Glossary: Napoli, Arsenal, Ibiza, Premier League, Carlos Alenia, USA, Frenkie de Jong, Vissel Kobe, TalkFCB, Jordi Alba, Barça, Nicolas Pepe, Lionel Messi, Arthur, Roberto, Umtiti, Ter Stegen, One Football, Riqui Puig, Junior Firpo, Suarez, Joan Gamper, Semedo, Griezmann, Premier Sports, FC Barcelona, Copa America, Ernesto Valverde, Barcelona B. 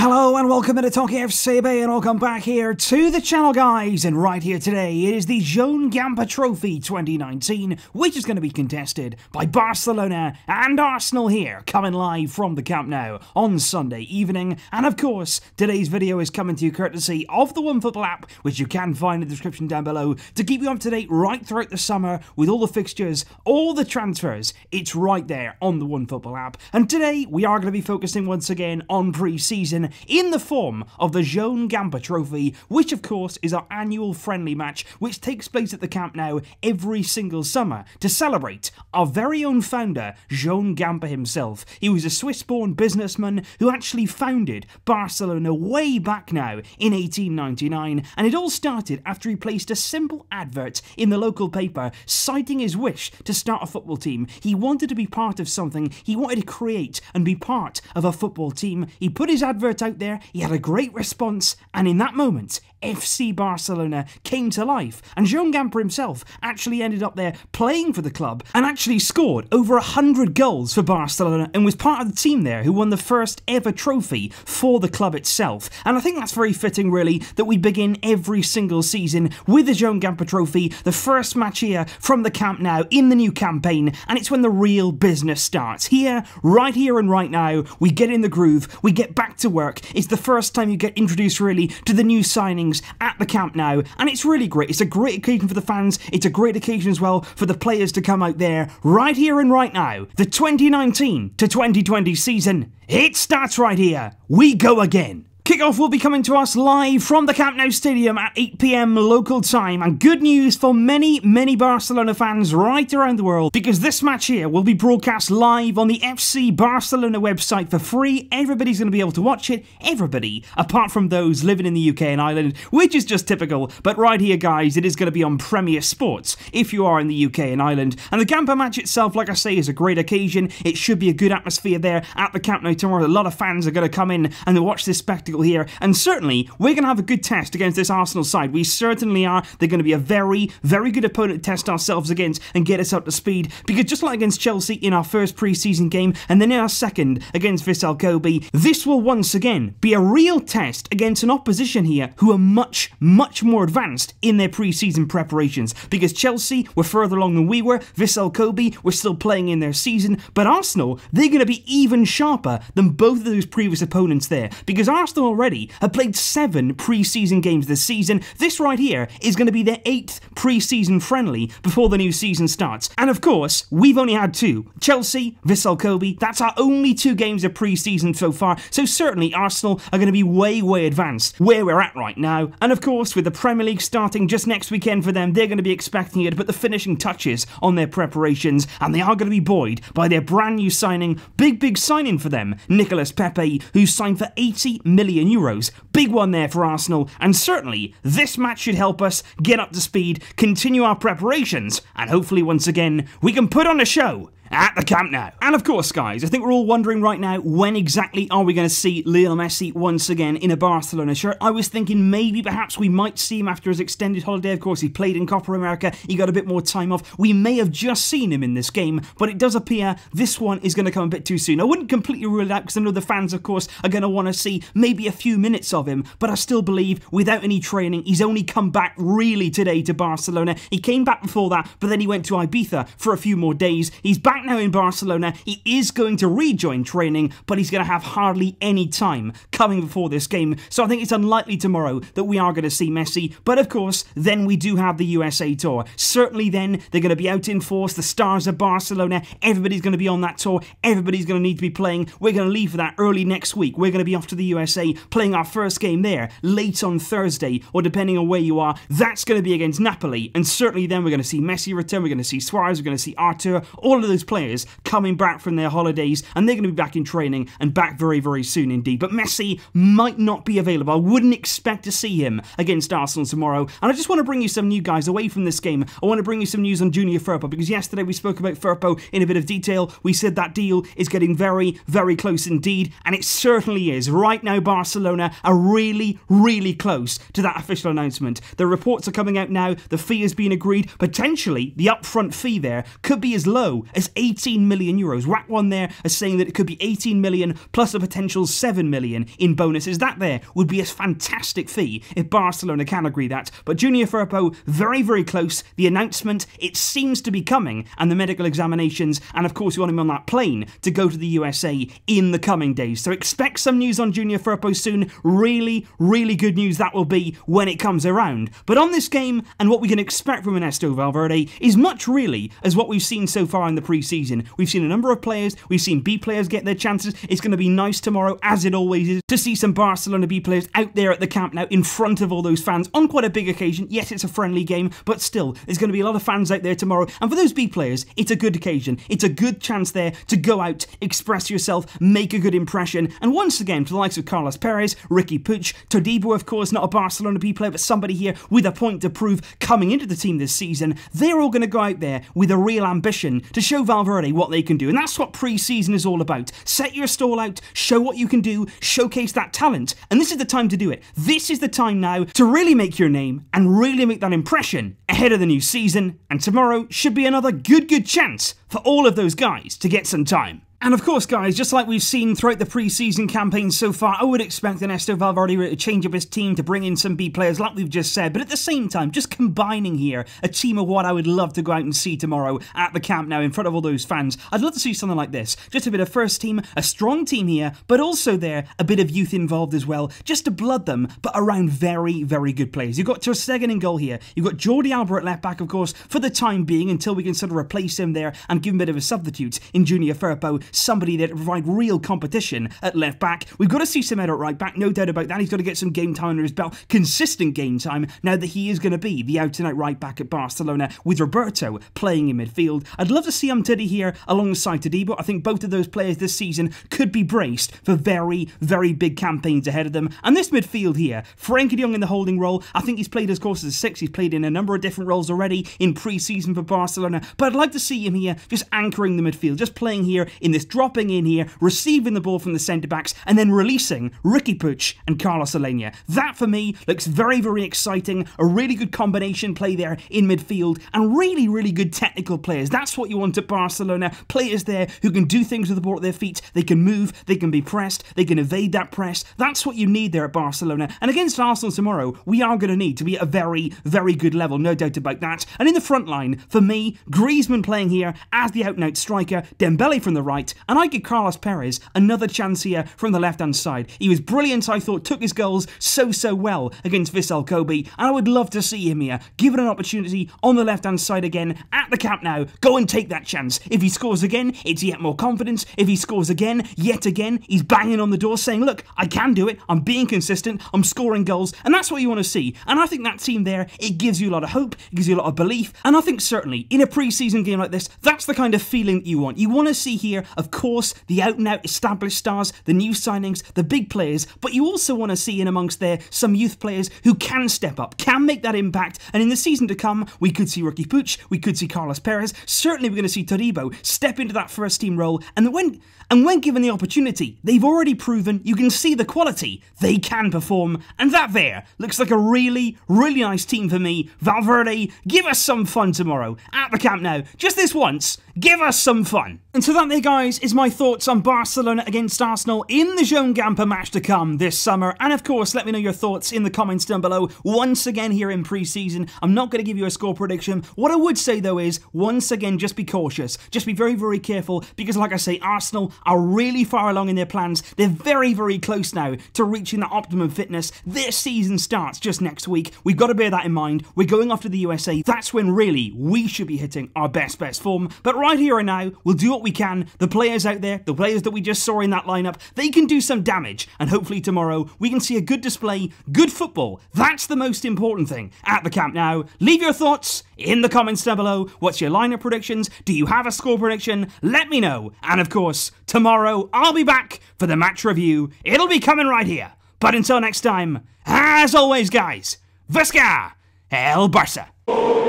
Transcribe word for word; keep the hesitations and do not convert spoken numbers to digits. Hello and welcome to TalkFCB, and welcome back here to the channel, guys. And right here today, it is the Joan Gamper Trophy twenty nineteen, which is going to be contested by Barcelona and Arsenal here, coming live from the Camp Nou on Sunday evening. And of course, today's video is coming to you courtesy of the One Football app, which you can find in the description down below, to keep you up to date right throughout the summer with all the fixtures, all the transfers. It's right there on the One Football app. And today, we are going to be focusing once again on pre-season, in the form of the Joan Gamper Trophy, which of course is our annual friendly match which takes place at the Camp Nou every single summer to celebrate our very own founder, Joan Gamper himself. He was a Swiss-born businessman who actually founded Barcelona way back now in eighteen ninety-nine, and it all started after he placed a simple advert in the local paper citing his wish to start a football team. He wanted to be part of something, he wanted to create and be part of a football team. He put his advert out there, he had a great response, and in that moment, F C Barcelona came to life, and Joan Gamper himself actually ended up there playing for the club and actually scored over one hundred goals for Barcelona and was part of the team there who won the first ever trophy for the club itself. And I think that's very fitting, really, that we begin every single season with the Joan Gamper Trophy, the first match here from the Camp Nou in the new campaign, and it's when the real business starts. Here, right here and right now, we get in the groove, we get back to work. It's the first time you get introduced, really, to the new signing at the Camp Nou, and it's really great. It's a great occasion for the fans, it's a great occasion as well for the players to come out there right here and right now. The twenty nineteen to twenty twenty season, it starts right here. We go again. Kickoff will be coming to us live from the Camp Nou Stadium at eight p m local time, and good news for many, many Barcelona fans right around the world, because this match here will be broadcast live on the F C Barcelona website for free. Everybody's going to be able to watch it, everybody, apart from those living in the U K and Ireland, which is just typical, but right here, guys, it is going to be on Premier Sports if you are in the U K and Ireland. And the Gamper match itself, like I say, is a great occasion. It should be a good atmosphere there at the Camp Nou tomorrow. A lot of fans are going to come in and watch this spectacle here, and certainly we're going to have a good test against this Arsenal side. We certainly are. They're going to be a very, very good opponent to test ourselves against and get us up to speed, because just like against Chelsea in our first pre-season game and then in our second against Vissel Kobe, this will once again be a real test against an opposition here who are much, much more advanced in their pre-season preparations, because Chelsea were further along than we were, Vissel Kobe were still playing in their season, but Arsenal, they're going to be even sharper than both of those previous opponents there, because Arsenal already have played seven pre-season games this season. This right here is going to be their eighth pre-season friendly before the new season starts. And of course, we've only had two. Chelsea, Vissel Kobe, that's our only two games of pre-season so far, so certainly Arsenal are going to be way, way advanced where we're at right now. And of course, with the Premier League starting just next weekend for them, they're going to be expecting you to put the finishing touches on their preparations, and they are going to be buoyed by their brand new signing, big, big signing for them, Nicolas Pepe, who signed for eighty million euros. Euros. Big one there for Arsenal, and certainly this match should help us get up to speed, continue our preparations, and hopefully once again we can put on a show at the Camp Nou. And of course, guys, I think we're all wondering right now, when exactly are we going to see Lionel Messi once again in a Barcelona shirt? I was thinking maybe perhaps we might see him after his extended holiday. Of course, he played in Copa America, he got a bit more time off. We may have just seen him in this game, but it does appear this one is going to come a bit too soon. I wouldn't completely rule it out, because I know the fans, of course, are going to want to see maybe a few minutes of him, but I still believe without any training, he's only come back really today to Barcelona. He came back before that, but then he went to Ibiza for a few more days. He's back now in Barcelona, he is going to rejoin training, but he's going to have hardly any time coming before this game, so I think it's unlikely tomorrow that we are going to see Messi. But of course, then we do have the U S A tour. Certainly then, they're going to be out in force, the stars of Barcelona, everybody's going to be on that tour, everybody's going to need to be playing. We're going to leave for that early next week. We're going to be off to the U S A, playing our first game there late on Thursday, or depending on where you are, that's going to be against Napoli, and certainly then we're going to see Messi return, we're going to see Suarez, we're going to see Arthur, all of those players coming back from their holidays, and they're going to be back in training and back very, very soon indeed. But Messi might not be available. I wouldn't expect to see him against Arsenal tomorrow. And I just want to bring you some new guys away from this game. I want to bring you some news on Junior Firpo, because yesterday we spoke about Firpo in a bit of detail. We said that deal is getting very, very close indeed, and it certainly is. Right now, Barcelona are really, really close to that official announcement. The reports are coming out now. The fee has been agreed. Potentially, the upfront fee there could be as low as eighteen million euros. Rac one there is saying that it could be eighteen million plus a potential seven million in bonuses. That there would be a fantastic fee if Barcelona can agree that. But Junior Firpo, very, very close. The announcement, it seems to be coming, and the medical examinations, and of course we want him on that plane to go to the U S A in the coming days. So expect some news on Junior Firpo soon. Really, really good news that will be when it comes around. But on this game, and what we can expect from Ernesto Valverde is much really as what we've seen so far in the pre-season. We've seen a number of players, we've seen B players get their chances. It's going to be nice tomorrow, as it always is, to see some Barcelona B players out there at the Camp Nou in front of all those fans on quite a big occasion. Yes, it's a friendly game, but still, there's going to be a lot of fans out there tomorrow. And for those B players, it's a good occasion. It's a good chance there to go out, express yourself, make a good impression. And once again, to the likes of Carlos Perez, Riqui Puig, Todibo, of course, not a Barcelona B player, but somebody here with a point to prove coming into the team this season, they're all going to go out there with a real ambition to show Valverde what they can do. And that's what pre-season is all about. Set your stall out, show what you can do, showcase that talent. And this is the time to do it. This is the time now to really make your name and really make that impression ahead of the new season. And tomorrow should be another good, good chance for all of those guys to get some time. And of course, guys, just like we've seen throughout the pre-season campaign so far, I would expect Ernesto Valverde to change up his team, to bring in some B players like we've just said, but at the same time, just combining here a team of what I would love to go out and see tomorrow at the Camp Nou in front of all those fans. I'd love to see something like this. Just a bit of first team, a strong team here, but also there, a bit of youth involved as well, just to blood them, but around very, very good players. You've got Ter Stegen in goal here. You've got Jordi Alba at left-back, of course, for the time being, until we can sort of replace him there and give him a bit of a substitute in Junior Firpo. Somebody that provide real competition at left back. We've got to see Semedo at right back, no doubt about that. He's got to get some game time under his belt, consistent game time, now that he is going to be the out and out right back at Barcelona with Roberto playing in midfield. I'd love to see Umtiti here alongside Todibo. I think both of those players this season could be braced for very, very big campaigns ahead of them. And this midfield here, Frenkie de Jong in the holding role. I think he's played, of course, as a six. He's played in a number of different roles already in pre-season for Barcelona, but I'd like to see him here just anchoring the midfield, just playing here in this, dropping in here, receiving the ball from the centre-backs, and then releasing Riqui Puig and Carlos Alenia. That, for me, looks very, very exciting. A really good combination play there in midfield, and really, really good technical players. That's what you want at Barcelona. Players there who can do things with the ball at their feet. They can move, they can be pressed, they can evade that press. That's what you need there at Barcelona. And against Arsenal tomorrow, we are going to need to be at a very, very good level, no doubt about that. And in the front line, for me, Griezmann playing here as the out-and-out striker, Dembele from the right, and I give Carlos Perez another chance here from the left-hand side. He was brilliant, I thought, took his goals so, so well against Vissel Kobe, and I would love to see him here, given an opportunity on the left-hand side again at the Camp Nou. Go and take that chance. If he scores again, it's yet more confidence. If he scores again, yet again, he's banging on the door saying, look, I can do it. I'm being consistent. I'm scoring goals, and that's what you want to see. And I think that team there, it gives you a lot of hope, it gives you a lot of belief, and I think certainly in a pre-season game like this, that's the kind of feeling that you want. You want to see here, of course, the out-and-out established stars, the new signings, the big players, but you also want to see in amongst there some youth players who can step up, can make that impact, and in the season to come, we could see Riqui Puig, we could see Carlos Perez, certainly we're going to see Todibo step into that first-team role, and when, and when given the opportunity, they've already proven, you can see the quality, they can perform, and that there looks like a really, really nice team for me. Valverde, give us some fun tomorrow at the Camp Nou. Just this once, give us some fun. And so that there, guys, is my thoughts on Barcelona against Arsenal in the Joan Gamper match to come this summer. And of course, let me know your thoughts in the comments down below. Once again, here in pre-season, I'm not going to give you a score prediction. What I would say, though, is once again, just be cautious. Just be very, very careful, because like I say, Arsenal are really far along in their plans. They're very, very close now to reaching that optimum fitness. Their season starts just next week. We've got to bear that in mind. We're going off to the U S A. That's when really we should be hitting our best, best form. But right here and now, we'll do what we can. The players out there, the players that we just saw in that lineup, they can do some damage, and hopefully tomorrow we can see a good display, good football. That's the most important thing at the Camp Nou. Leave your thoughts in the comments down below. What's your lineup predictions? Do you have a score prediction? Let me know. And of course, tomorrow I'll be back for the match review. It'll be coming right here. But until next time, as always, guys, Visca El Barça.